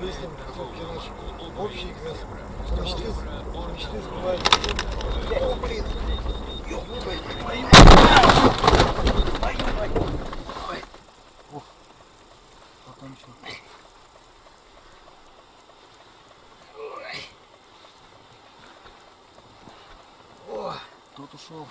выясним все-таки наш общий грязь. Что мечты сбываются. О, блин! Ох, покончил. Ой. О, тот ушел.